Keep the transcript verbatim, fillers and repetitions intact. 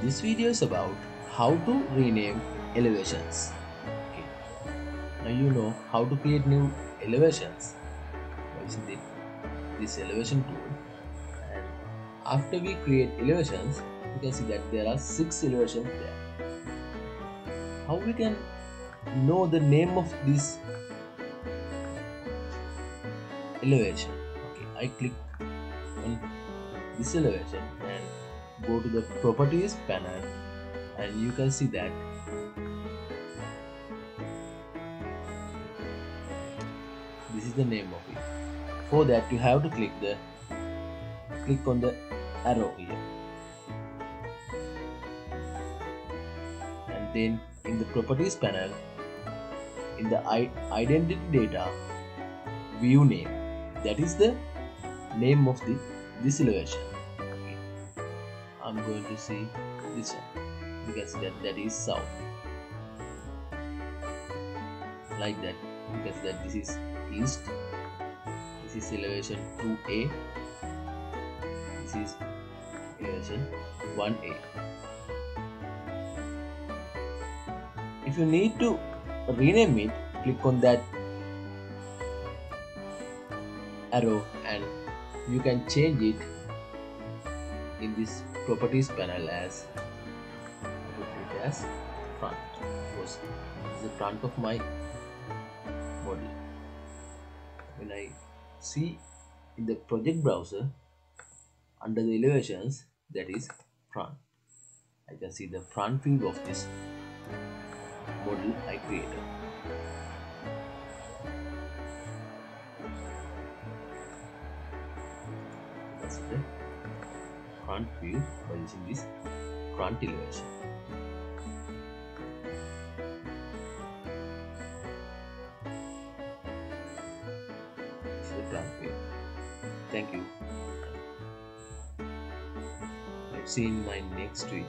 This video is about how to rename elevations. Okay. Now you know how to create new elevations using the, this elevation tool, and after we create elevations you can see that there are six elevations there. How we can know the name of this elevation? Okay, I click on this elevation and go to the properties panel, and you can see that this is the name of it. For that you have to click the click on the arrow here, and then in the properties panel, in the identity data view name, that is the name of the this elevation. I'm going to see this one. You can see that that is south. Like that, you can see that this is east. This is elevation two A. This is elevation one A. If you need to rename it, click on that arrow and you can change it in this properties panel as as front, because this is the front of my body. When I see in the project browser under the elevations, that is front, I can see the front view of this model I created. That's the front view by using this front elevation. Thank you. Let's see in my next video.